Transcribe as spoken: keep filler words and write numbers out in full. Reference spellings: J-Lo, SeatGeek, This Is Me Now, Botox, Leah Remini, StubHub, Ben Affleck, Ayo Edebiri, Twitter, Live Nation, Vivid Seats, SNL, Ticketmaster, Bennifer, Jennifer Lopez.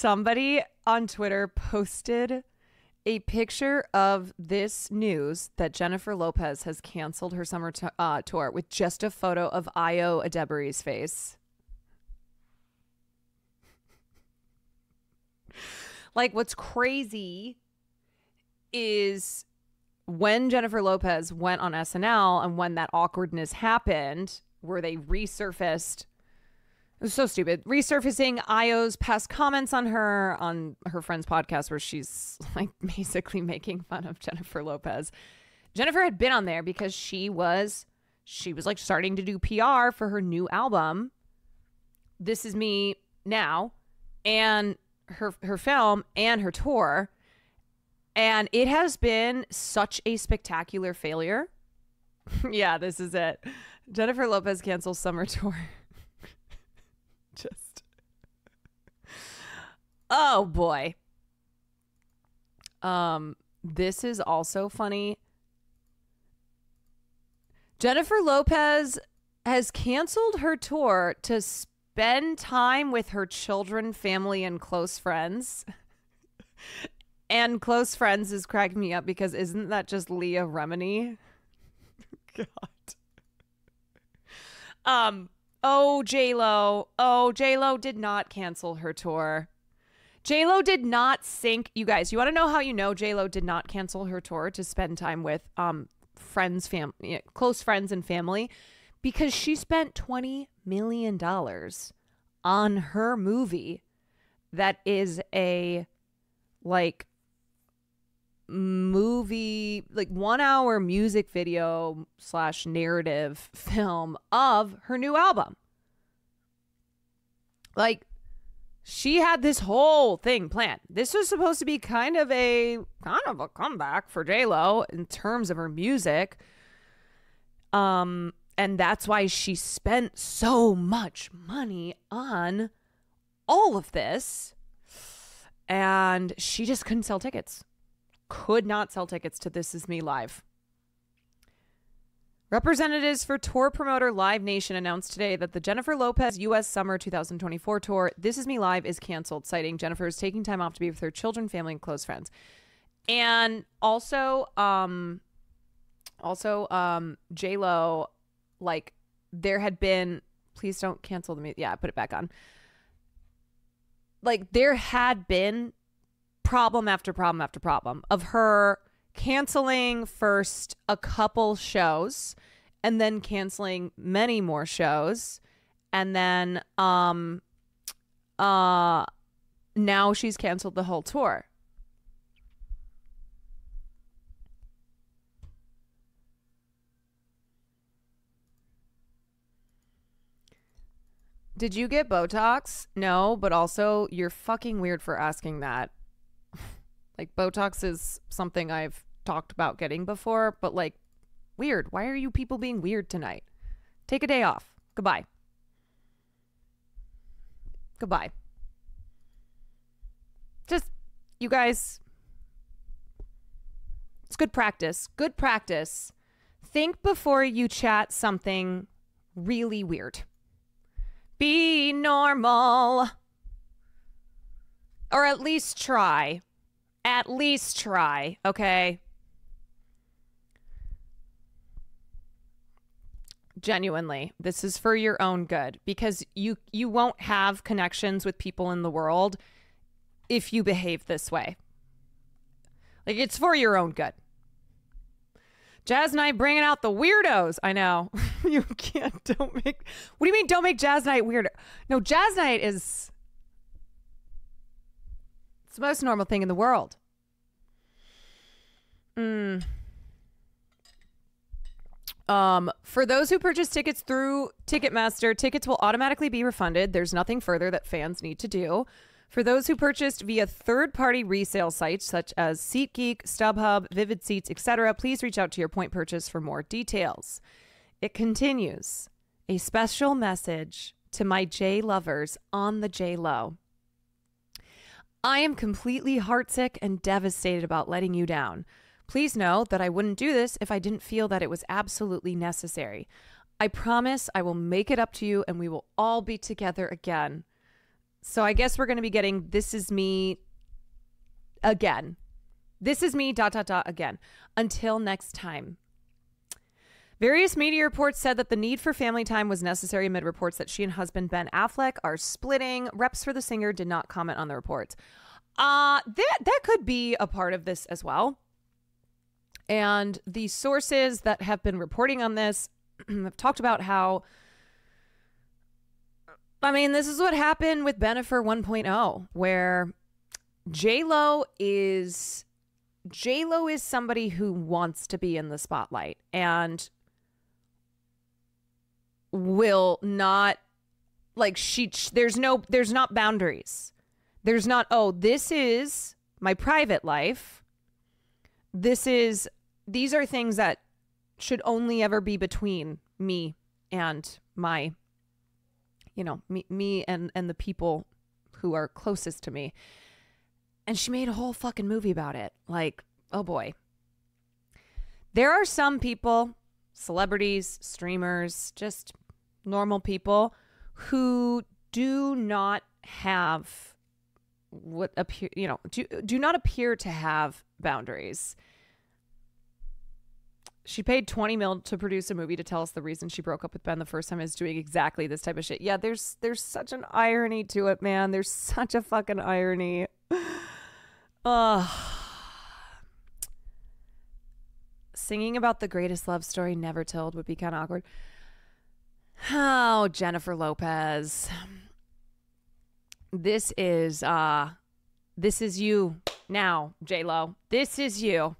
somebody on Twitter posted a picture of this news that Jennifer Lopez has canceled her summer t- uh, tour with just a photo of Ayo Edebiri's face. Like, what's crazy is when Jennifer Lopez went on S N L and when that awkwardness happened, where they resurfaced, it was so stupid, resurfacing Ayo's past comments on her, on her friend's podcast, where she's like basically making fun of Jennifer Lopez. Jennifer had been on there because she was, she was like starting to do P R for her new album, This Is Me Now, and her, her film and her tour. And it has been such a spectacular failure. Yeah, this is it. Jennifer Lopez cancels summer tour. Just oh boy. Um, this is also funny. Jennifer Lopez has canceled her tour to spend time with her children, family, and close friends. And close friends is cracking me up because isn't that just Leah Remini? God. Um. Oh, J-Lo. Oh, J-Lo did not cancel her tour. J-Lo did not sink. You guys, you want to know how you know J-Lo did not cancel her tour to spend time with um friends, fam- close friends and family? Because she spent twenty million dollars on her movie that is a, like, movie, like one hour music video slash narrative film of her new album. Like, she had this whole thing planned. This was supposed to be kind of a kind of a comeback for J-Lo in terms of her music. Um, and that's why she spent so much money on all of this. And she just couldn't sell tickets. Could not sell tickets to This Is Me Live. Representatives for tour promoter Live Nation announced today that the Jennifer Lopez U S Summer twenty twenty-four tour, This Is Me Live, is canceled, citing Jennifer's taking time off to be with her children, family, and close friends. And also, um, also, um, J-Lo, like, there had been, please don't cancel the media. Yeah, put it back on. Like, there had been problem after problem after problem of her canceling first a couple shows and then canceling many more shows, and then um uh now she's canceled the whole tour. Did you get Botox? No, but also you're fucking weird for asking that. Like, Botox is something I've talked about getting before, but, like, weird. Why are you people being weird tonight? Take a day off. Goodbye. Goodbye. Just, you guys, it's good practice. Good practice. Think before you chat something really weird. Be normal. Or at least try. At least try, okay? Genuinely, this is for your own good, because you you won't have connections with people in the world if you behave this way. Like, it's for your own good. Jazz Night bringing out the weirdos. I know. You can't, don't make, what do you mean don't make Jazz Night weirdo? No, Jazz Night is, it's the most normal thing in the world. Mm. Um, for those who purchase tickets through Ticketmaster, tickets will automatically be refunded. There's nothing further that fans need to do. For those who purchased via third-party resale sites such as SeatGeek, StubHub, Vivid Seats, et cetera, please reach out to your point purchase for more details. It continues. A special message to my J lovers on the J-Lo. I am completely heartsick and devastated about letting you down. Please know that I wouldn't do this if I didn't feel that it was absolutely necessary. I promise I will make it up to you and we will all be together again. So I guess we're going to be getting This Is Me again. This Is Me dot dot dot again. Until next time. Various media reports said that the need for family time was necessary amid reports that she and husband Ben Affleck are splitting. Reps for the singer did not comment on the reports. Uh, that, that could be a part of this as well. And the sources that have been reporting on this have talked about how, I mean, this is what happened with Bennifer one point oh, where J-Lo is, J-Lo is somebody who wants to be in the spotlight and will not, like, she, there's no, there's not boundaries. There's not, oh, this is my private life. This is, these are things that should only ever be between me and my, you know, me, me and, and the people who are closest to me. And she made a whole fucking movie about it. Like, oh boy. There are some people, celebrities, streamers, just normal people who do not have what appear, you know, do, do not appear to have boundaries. She paid twenty mil to produce a movie to tell us the reason she broke up with Ben the first time is doing exactly this type of shit. Yeah, there's there's such an irony to it, man. There's such a fucking irony. Uh, singing about the greatest love story never told would be kind of awkward. Oh, Jennifer Lopez. This is, uh, this is you now, J-Lo. This is you.